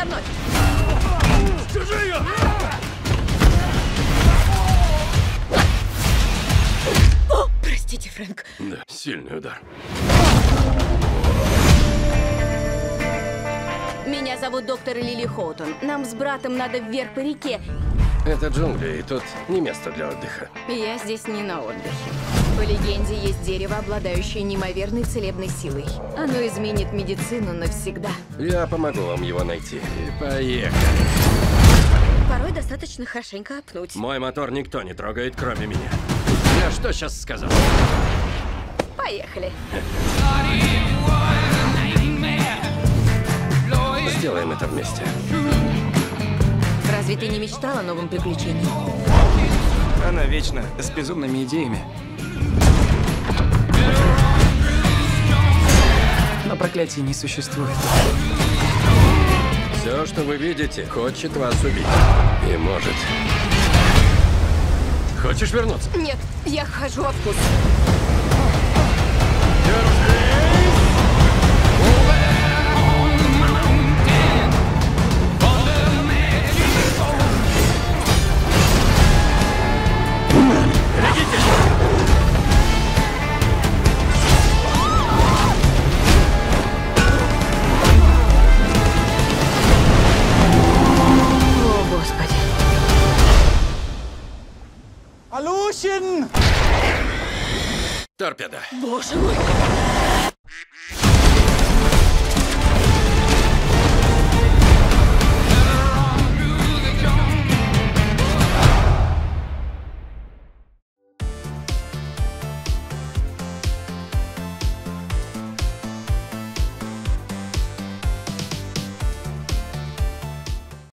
за мной! Держи ее! О, простите, Фрэнк. Да, сильный удар. Меня зовут доктор Лили Хоутон. Нам с братом надо вверх по реке. Это джунгли, и тут не место для отдыха. Я здесь не на отдыхе. По легенде, есть дерево, обладающее неимоверной целебной силой. Оно изменит медицину навсегда. Я помогу вам его найти. И поехали. Порой достаточно хорошенько опнуть. Мой мотор никто не трогает, кроме меня. Я что сейчас сказал? Поехали. Сделаем это вместе. Разве ты не мечтал о новом приключении? Она вечно с безумными идеями. Но проклятий не существует. Все, что вы видите, хочет вас убить. И может. Хочешь вернуться? Нет, я хожу в отпуск. Торпеда. Боже мой!